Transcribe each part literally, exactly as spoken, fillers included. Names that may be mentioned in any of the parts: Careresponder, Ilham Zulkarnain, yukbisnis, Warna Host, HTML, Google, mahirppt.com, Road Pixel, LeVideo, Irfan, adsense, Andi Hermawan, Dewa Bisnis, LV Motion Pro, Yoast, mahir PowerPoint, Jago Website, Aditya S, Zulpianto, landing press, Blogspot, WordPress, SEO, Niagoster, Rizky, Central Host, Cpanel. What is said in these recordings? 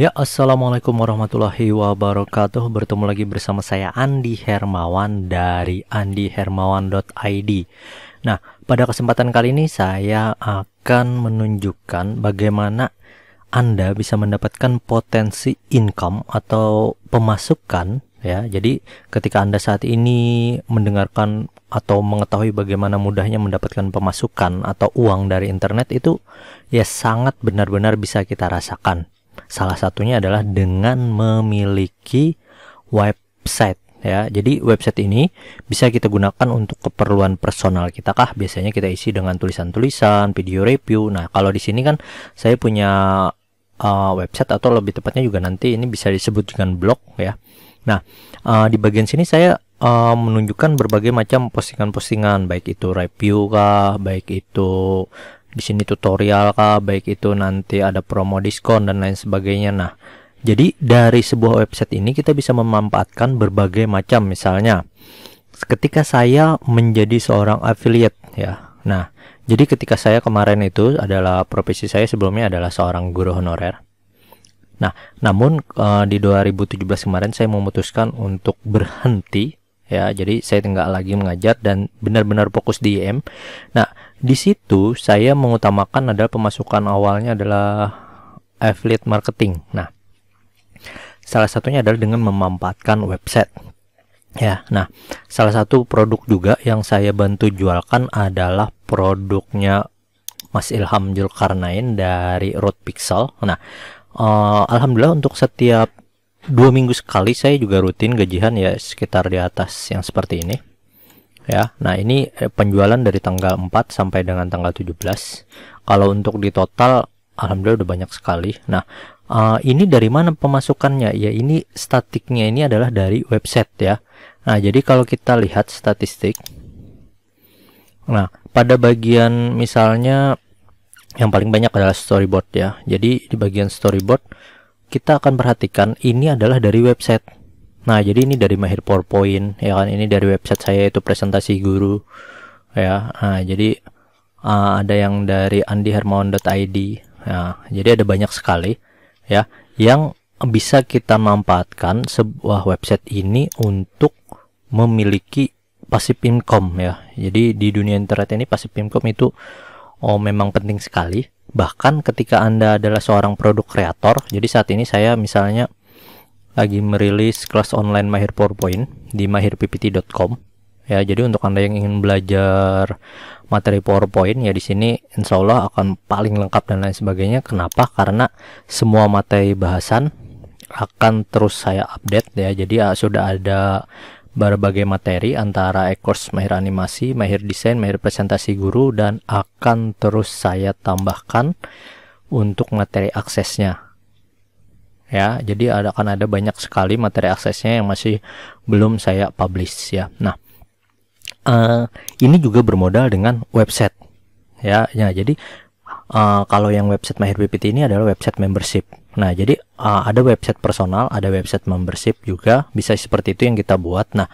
Ya, assalamualaikum warahmatullahi wabarakatuh. Bertemu lagi bersama saya Andi Hermawan dari andi hermawan dot i d. Nah, pada kesempatan kali ini saya akan menunjukkan bagaimana Anda bisa mendapatkan potensi income atau pemasukan, ya. Jadi, ketika Anda saat ini mendengarkan atau mengetahui bagaimana mudahnya mendapatkan pemasukan atau uang dari internet itu, ya sangat benar-benar bisa kita rasakan. Salah satunya adalah dengan memiliki website, ya. Jadi website ini bisa kita gunakan untuk keperluan personal kita kah? Biasanya kita isi dengan tulisan-tulisan, video review. Nah, kalau di sini kan saya punya uh, website, atau lebih tepatnya juga nanti ini bisa disebut dengan blog, ya. Nah, uh, di bagian sini saya Uh, menunjukkan berbagai macam postingan-postingan, baik itu review kah, baik itu di sini tutorial kah, baik itu nanti ada promo diskon dan lain sebagainya. Nah, jadi dari sebuah website ini kita bisa memanfaatkan berbagai macam. Misalnya, ketika saya menjadi seorang affiliate, ya. Nah, jadi ketika saya kemarin itu adalah profesi saya sebelumnya adalah seorang guru honorer. Nah, namun uh, di dua ribu tujuh belas kemarin saya memutuskan untuk berhenti. Ya, jadi saya tidak lagi mengajar dan benar-benar fokus di I M. Nah, di situ saya mengutamakan adalah pemasukan awalnya adalah affiliate marketing. Nah, salah satunya adalah dengan memanfaatkan website. Ya, nah, salah satu produk juga yang saya bantu jualkan adalah produknya Mas Ilham Zulkarnain dari Road Pixel. Nah, uh, alhamdulillah untuk setiap dua minggu sekali saya juga rutin gajian, ya, sekitar di atas yang seperti ini, ya. Nah, ini penjualan dari tanggal empat sampai dengan tanggal tujuh belas. Kalau untuk di total alhamdulillah udah banyak sekali. Nah, uh, ini dari mana pemasukannya? Ya, ini statiknya ini adalah dari website, ya. Nah, jadi kalau kita lihat statistik, nah pada bagian misalnya yang paling banyak adalah storyboard, ya. Jadi di bagian storyboard kita akan perhatikan ini adalah dari website. Nah, jadi ini dari Mahir PowerPoint, ya kan, ini dari website saya itu presentasi guru, ya. Nah, jadi uh, ada yang dari andi hermawan dot i d. Nah, jadi ada banyak sekali, ya, yang bisa kita manfaatkan sebuah website ini untuk memiliki passive income, ya. Jadi di dunia internet ini passive income itu oh memang penting sekali. Bahkan ketika Anda adalah seorang produk kreator, jadi saat ini saya misalnya lagi merilis kelas online Mahir PowerPoint di mahir p p t dot com, ya. Jadi untuk Anda yang ingin belajar materi PowerPoint, ya, di sini insya Allah akan paling lengkap dan lain sebagainya. Kenapa? Karena semua materi bahasan akan terus saya update, ya. Jadi ya, sudah ada berbagai materi antara e-course Mahir Animasi, Mahir Desain, Mahir Presentasi Guru, dan akan terus saya tambahkan untuk materi aksesnya, ya. Jadi ada, akan ada banyak sekali materi aksesnya yang masih belum saya publish, ya. Nah, uh, ini juga bermodal dengan website, ya. Ya, jadi uh, kalau yang website Mahir P P T ini adalah website membership. Nah, jadi uh, ada website personal, ada website membership juga, bisa seperti itu yang kita buat. Nah,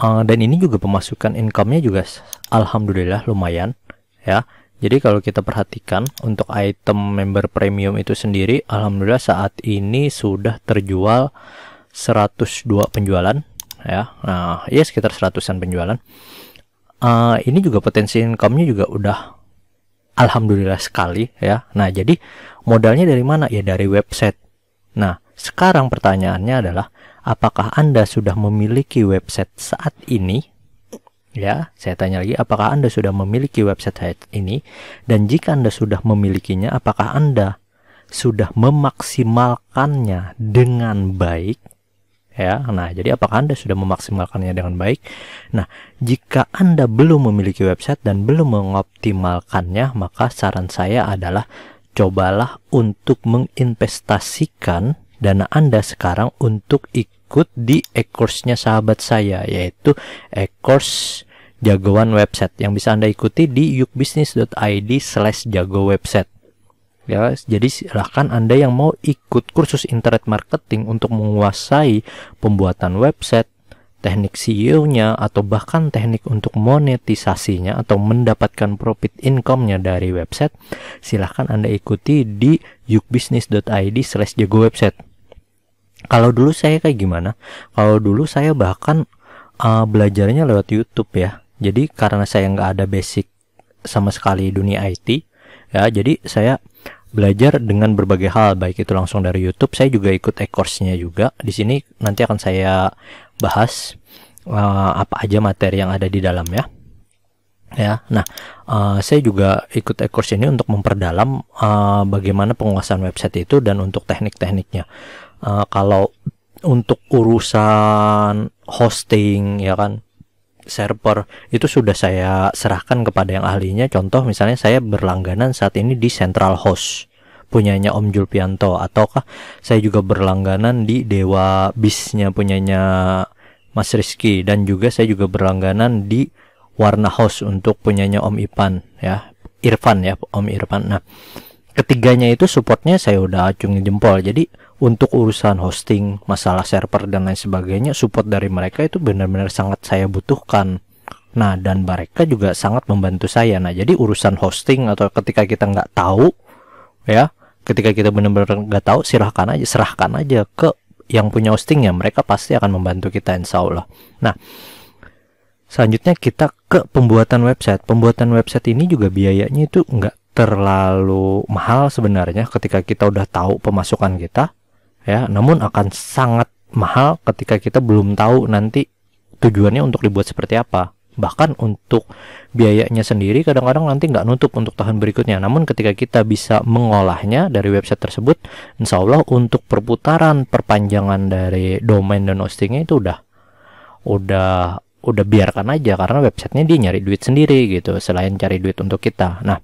uh, dan ini juga pemasukan income-nya juga alhamdulillah lumayan, ya. Jadi kalau kita perhatikan untuk item member premium itu sendiri, alhamdulillah saat ini sudah terjual seratus dua penjualan, ya. Nah, ya sekitar seratusan penjualan. Uh, ini juga potensi income-nya juga udah alhamdulillah sekali, ya. Nah, jadi modalnya dari mana? Ya, dari website. Nah, sekarang pertanyaannya adalah apakah Anda sudah memiliki website saat ini? Ya, saya tanya lagi, apakah Anda sudah memiliki website saat ini? Dan jika Anda sudah memilikinya, apakah Anda sudah memaksimalkannya dengan baik? Ya, nah, jadi apakah Anda sudah memaksimalkannya dengan baik? Nah, jika Anda belum memiliki website dan belum mengoptimalkannya, maka saran saya adalah cobalah untuk menginvestasikan dana Anda sekarang untuk ikut di e-course-nya sahabat saya, yaitu e-course jagoan website yang bisa Anda ikuti di yuk bisnis dot i d slash jago website. Ya, jadi silahkan Anda yang mau ikut kursus internet marketing untuk menguasai pembuatan website, teknik S E O-nya, atau bahkan teknik untuk monetisasinya atau mendapatkan profit income-nya dari website, silahkan Anda ikuti di yukbisnis dot id slash jago website. Kalau dulu saya kayak gimana? Kalau dulu saya bahkan uh, belajarnya lewat YouTube ya. Jadi karena saya nggak ada basic sama sekali dunia I T, ya, jadi saya belajar dengan berbagai hal, baik itu langsung dari YouTube. Saya juga ikut e-course-nya juga. Di sini nanti akan saya bahas uh, apa aja materi yang ada di dalamnya. Ya, nah, uh, saya juga ikut e-course ini untuk memperdalam uh, bagaimana penguasaan website itu dan untuk teknik-tekniknya. Uh, kalau untuk urusan hosting, ya kan, server, itu sudah saya serahkan kepada yang ahlinya. Contoh misalnya saya berlangganan saat ini di Central Host punyanya Om Zulpianto, ataukah saya juga berlangganan di Dewa Bisnya punyanya Mas Rizky, dan juga saya juga berlangganan di Warna Host untuk punyanya Om Irfan ya, Irfan ya, Om Irfan. Nah, ketiganya itu supportnya saya udah acungin jempol. Jadi untuk urusan hosting, masalah server dan lain sebagainya, support dari mereka itu benar-benar sangat saya butuhkan. Nah, dan mereka juga sangat membantu saya. Nah, jadi urusan hosting atau ketika kita nggak tahu, ya, ketika kita benar-benar nggak tahu, silahkan aja, serahkan aja ke yang punya hostingnya. Mereka pasti akan membantu kita, insya Allah. Nah, selanjutnya kita ke pembuatan website. Pembuatan website ini juga biayanya itu nggak terlalu mahal sebenarnya ketika kita udah tahu pemasukan kita. Ya, namun akan sangat mahal ketika kita belum tahu nanti tujuannya untuk dibuat seperti apa. Bahkan untuk biayanya sendiri kadang-kadang nanti nggak nutup untuk tahun berikutnya. Namun ketika kita bisa mengolahnya dari website tersebut, insya Allah untuk perputaran perpanjangan dari domain dan hostingnya itu udah udah udah biarkan aja, karena websitenya dia nyari duit sendiri gitu, selain cari duit untuk kita. Nah,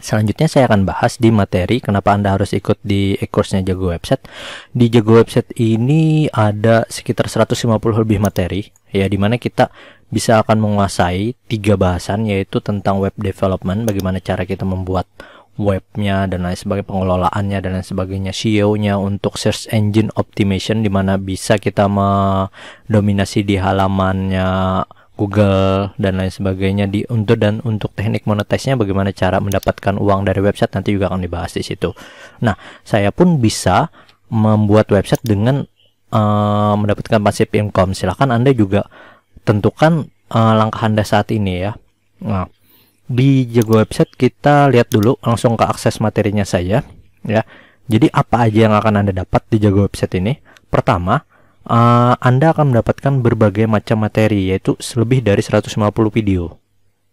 selanjutnya saya akan bahas di materi kenapa Anda harus ikut di e-course-nya Jago Website. Di Jago Website ini ada sekitar seratus lima puluh lebih materi, ya, dimana kita bisa akan menguasai tiga bahasan, yaitu tentang web development, bagaimana cara kita membuat webnya dan lain sebagainya, pengelolaannya dan lain sebagainya, S E O-nya, untuk search engine optimization, dimana bisa kita mendominasi di halamannya Google dan lain sebagainya, di untuk dan untuk teknik monetisasinya, bagaimana cara mendapatkan uang dari website, nanti juga akan dibahas di situ. Nah, saya pun bisa membuat website dengan uh, mendapatkan passive income. Silahkan Anda juga tentukan uh, langkah Anda saat ini ya. Nah, di Jago Website kita lihat dulu langsung ke akses materinya saja ya. Jadi apa aja yang akan Anda dapat di Jago Website ini? Pertama, Uh, Anda akan mendapatkan berbagai macam materi, yaitu lebih dari seratus lima puluh video.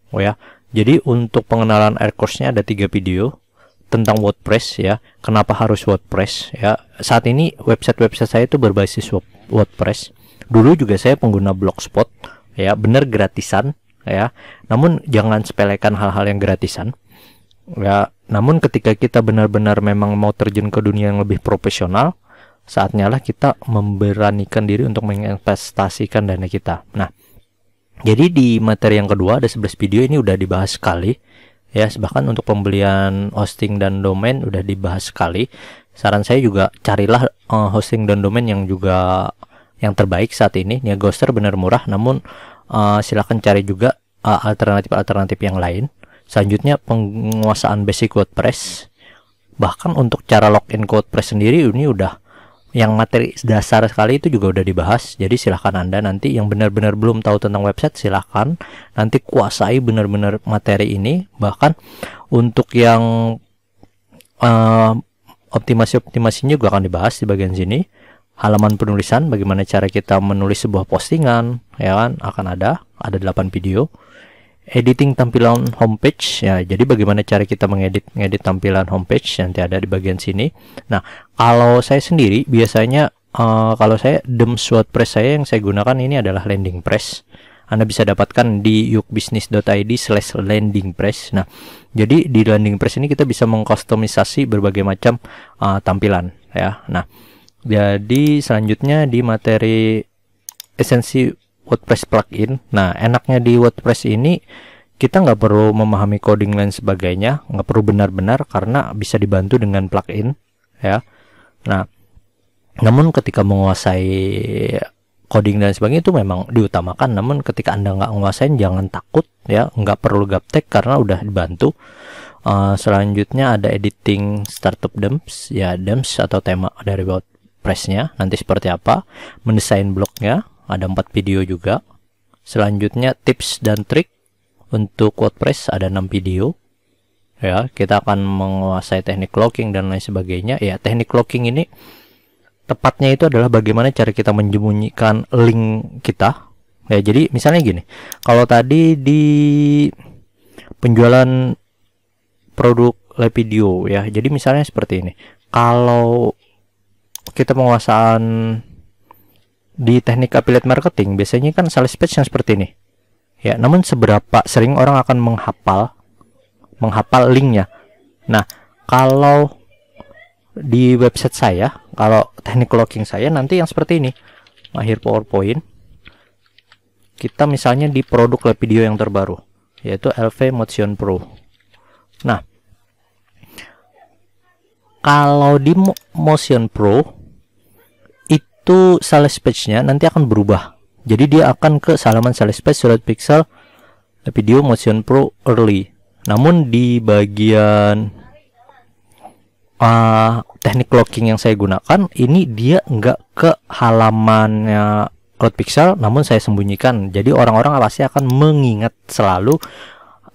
Oh ya. Jadi untuk pengenalan air course-nya ada tiga video tentang WordPress ya. Kenapa harus WordPress ya? Saat ini website-website saya itu berbasis WordPress. Dulu juga saya pengguna Blogspot ya, bener gratisan ya. Namun jangan sepelekan hal-hal yang gratisan. Ya, namun ketika kita benar-benar memang mau terjun ke dunia yang lebih profesional, saatnya lah kita memberanikan diri untuk menginvestasikan dana kita. Nah, jadi di materi yang kedua ada sebelas video, ini udah dibahas sekali ya, bahkan untuk pembelian hosting dan domain udah dibahas sekali. Saran saya juga carilah uh, hosting dan domain yang juga yang terbaik saat ini. Niagoster benar murah, namun uh, silahkan cari juga alternatif-alternatif uh, yang lain. Selanjutnya penguasaan basic WordPress, bahkan untuk cara login ke WordPress sendiri ini udah. Yang materi dasar sekali itu juga udah dibahas. Jadi silahkan Anda nanti yang benar-benar belum tahu tentang website, silahkan nanti kuasai benar-benar materi ini. Bahkan untuk yang uh, optimasi-optimasinya juga akan dibahas di bagian sini. Halaman penulisan, bagaimana cara kita menulis sebuah postingan, ya kan, akan ada, ada delapan video. Editing tampilan homepage, ya, jadi bagaimana cara kita mengedit ngedit tampilan homepage, nanti ada di bagian sini. Nah, kalau saya sendiri biasanya uh, kalau saya D E M S WordPress saya yang saya gunakan ini adalah landing press. Anda bisa dapatkan di yukbisnis dot id slash landing press. Nah, jadi di landing press ini kita bisa mengkustomisasi berbagai macam uh, tampilan, ya. Nah, jadi selanjutnya di materi esensi WordPress plugin. Nah, enaknya di WordPress ini kita nggak perlu memahami coding dan sebagainya, nggak perlu benar-benar, karena bisa dibantu dengan plugin, ya. Nah, namun ketika menguasai coding dan sebagainya itu memang diutamakan, namun ketika Anda nggak nguasain jangan takut ya, nggak perlu gaptek karena udah dibantu. Uh, selanjutnya ada editing startup dumps ya, dumps atau tema dari WordPress-nya nanti seperti apa, mendesain blognya, ada empat video juga. Selanjutnya tips dan trik untuk WordPress ada enam video. Ya, kita akan menguasai teknik locking dan lain sebagainya. Ya, teknik locking ini tepatnya itu adalah bagaimana cara kita menyembunyikan link kita. Ya, jadi misalnya gini. Kalau tadi di penjualan produk LeVideo ya. Jadi misalnya seperti ini. Kalau kita penguasaan di teknik affiliate marketing, biasanya kan sales page yang seperti ini. Ya, namun seberapa sering orang akan menghafal menghafal linknya. Nah, kalau di website saya, kalau teknik locking saya nanti yang seperti ini, mahir PowerPoint. Kita misalnya di produk LeVideo yang terbaru, yaitu L V Motion Pro. Nah, kalau di Motion Pro itu sales page-nya nanti akan berubah. Jadi dia akan ke halaman sales page Road Pixel LeVideo Motion Pro Early. Namun di bagian uh, teknik locking yang saya gunakan ini dia nggak ke halamannya Cloud Pixel, namun saya sembunyikan. Jadi orang-orang pasti akan mengingat selalu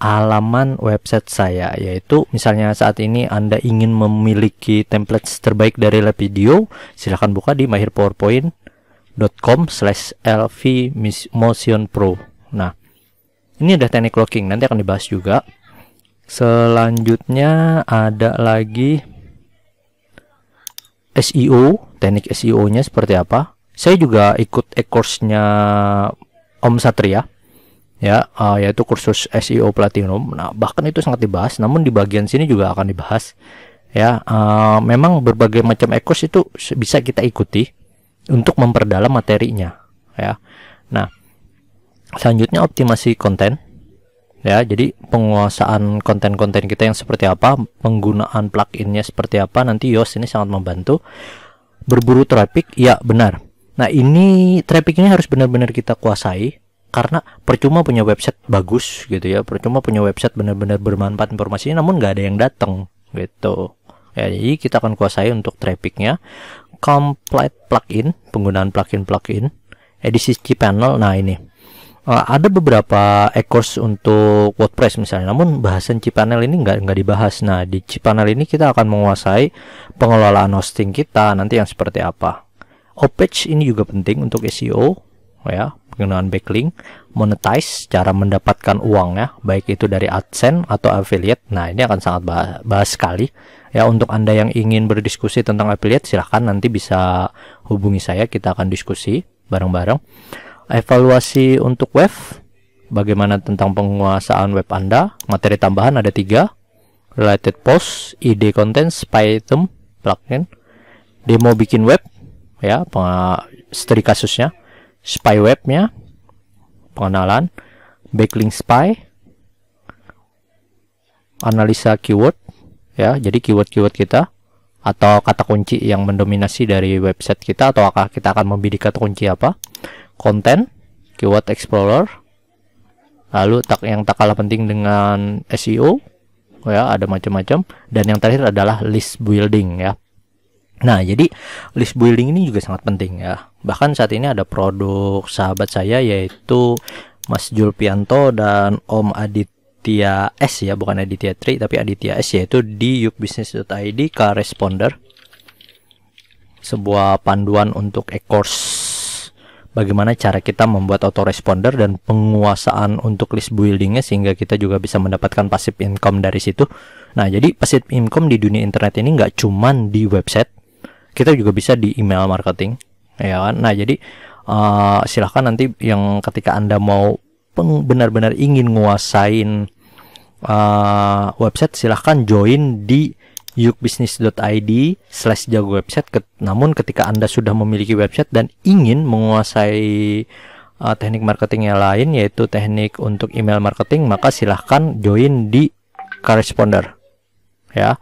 halaman website saya, yaitu misalnya saat ini Anda ingin memiliki template terbaik dari LeVideo, silahkan buka di mahir powerpoint dot com slash L V motion pro. Nah, ini ada teknik locking, nanti akan dibahas juga. Selanjutnya ada lagi S E O, teknik S E O-nya seperti apa. Saya juga ikut e-course-nya Om Satria ya, uh, yaitu kursus S E O Platinum. Nah, bahkan itu sangat dibahas, namun di bagian sini juga akan dibahas ya. Uh, memang berbagai macam e-course itu bisa kita ikuti untuk memperdalam materinya ya. Nah, selanjutnya optimasi konten. Ya, jadi penguasaan konten-konten kita yang seperti apa, penggunaan pluginnya seperti apa, nanti Yoast ini sangat membantu. Berburu traffic, ya benar. Nah, ini traffic ini harus benar-benar kita kuasai, karena percuma punya website bagus gitu ya, percuma punya website benar-benar bermanfaat informasinya, namun nggak ada yang datang gitu. Ya, jadi kita akan kuasai untuk trafficnya. Complete plugin, penggunaan plugin-plugin, edisi Cpanel. Nah, ini. Uh, ada beberapa e-course untuk WordPress misalnya, namun bahasan Cpanel ini nggak nggak dibahas. Nah, di Cpanel ini kita akan menguasai pengelolaan hosting kita nanti yang seperti apa. Opage ini juga penting untuk S E O ya, penggunaan backlink, monetize, cara mendapatkan uang ya, baik itu dari adsense atau affiliate. Nah, ini akan sangat bahas, bahas sekali ya. Untuk Anda yang ingin berdiskusi tentang affiliate, silahkan nanti bisa hubungi saya, kita akan diskusi bareng-bareng. Evaluasi untuk web, bagaimana tentang penguasaan web Anda. Materi tambahan ada tiga, related post, ide konten, spy item, plugin, demo bikin web, ya, studi kasusnya, spy webnya, pengenalan, backlink spy, analisa keyword, ya, jadi keyword-keyword kita atau kata kunci yang mendominasi dari website kita, atau kita akan membidik kata kunci apa. Konten, keyword explorer, lalu tak yang tak kalah penting dengan S E O ya, ada macam-macam, dan yang terakhir adalah list building ya. Nah, jadi list building ini juga sangat penting ya. Bahkan saat ini ada produk sahabat saya yaitu Mas Zulpianto dan Om Aditya S ya, bukan Aditya Tri tapi Aditya S, yaitu di yuk bisnis dot I D Careresponder, sebuah panduan untuk e-course bagaimana cara kita membuat autoresponder dan penguasaan untuk list buildingnya sehingga kita juga bisa mendapatkan passive income dari situ. Nah, jadi passive income di dunia internet ini nggak cuman di website, kita juga bisa di email marketing, ya kan? Nah, jadi uh, silahkan nanti yang ketika Anda mau benar-benar ingin nguasain uh, website, silahkan join di yuk bisnis dot I D slash jago website. Namun ketika Anda sudah memiliki website dan ingin menguasai uh, teknik marketing yang lain, yaitu teknik untuk email marketing, maka silahkan join di Careresponder ya.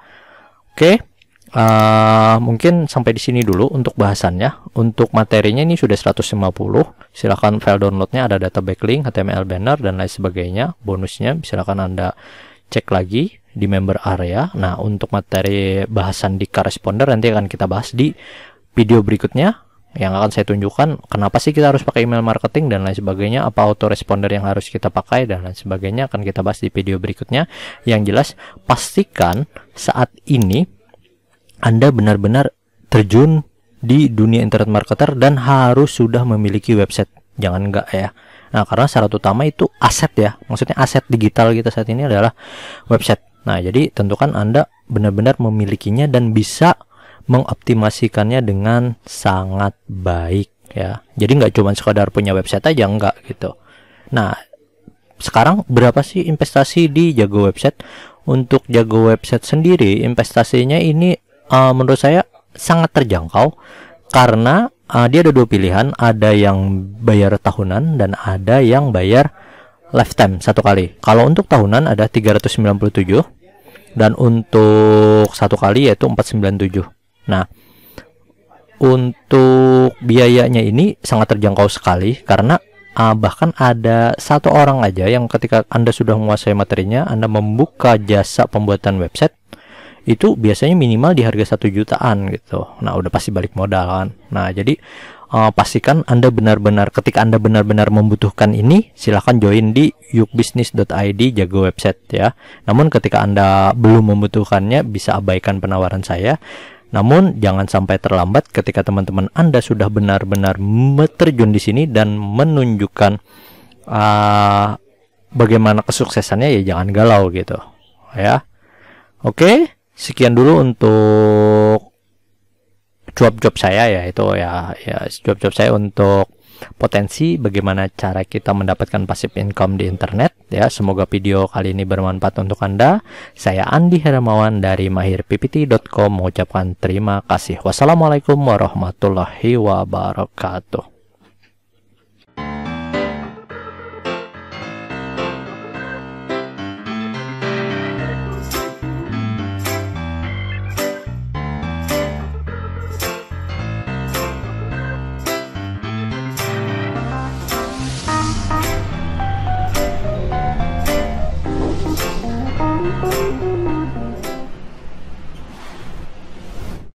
Oke, Uh, mungkin sampai di sini dulu untuk bahasannya. Untuk materinya ini sudah seratus lima puluh. Silahkan file downloadnya ada data backlink, H T M L banner dan lain sebagainya. Bonusnya silahkan Anda cek lagi di member area. Nah, untuk materi bahasan di Careresponder nanti akan kita bahas di video berikutnya yang akan saya tunjukkan kenapa sih kita harus pakai email marketing dan lain sebagainya, apa autoresponder yang harus kita pakai dan lain sebagainya akan kita bahas di video berikutnya. Yang jelas pastikan saat ini Anda benar-benar terjun di dunia internet marketer dan harus sudah memiliki website. Jangan enggak ya. Nah, karena syarat utama itu aset ya. Maksudnya aset digital kita saat ini adalah website. Nah, jadi tentukan Anda benar-benar memilikinya dan bisa mengoptimasikannya dengan sangat baik ya. Jadi nggak cuma sekadar punya website aja, enggak gitu. Nah, sekarang berapa sih investasi di Jago Website? Untuk Jago Website sendiri investasinya ini Uh, menurut saya sangat terjangkau karena uh, dia ada dua pilihan, ada yang bayar tahunan dan ada yang bayar lifetime satu kali. Kalau untuk tahunan ada tiga ratus sembilan puluh tujuh dan untuk satu kali yaitu empat ratus sembilan puluh tujuh. Nah, untuk biayanya ini sangat terjangkau sekali karena uh, bahkan ada satu orang aja yang ketika Anda sudah menguasai materinya, Anda membuka jasa pembuatan website itu biasanya minimal di harga satu jutaan gitu. Nah, udah pasti balik modal kan. Nah, jadi uh, pastikan Anda benar-benar ketika Anda benar-benar membutuhkan ini, silahkan join di yuk bisnis dot i d Jago Website ya. Namun ketika Anda belum membutuhkannya, bisa abaikan penawaran saya. Namun jangan sampai terlambat ketika teman-teman Anda sudah benar-benar terjun di sini dan menunjukkan uh, bagaimana kesuksesannya, ya jangan galau gitu ya. Oke. Okay? Sekian dulu untuk job-job saya ya, itu ya ya job-job saya untuk potensi bagaimana cara kita mendapatkan passive income di internet ya. Semoga video kali ini bermanfaat untuk Anda. Saya Andi Hermawan dari mahir p p t dot com mengucapkan terima kasih. Wassalamualaikum warahmatullahi wabarakatuh.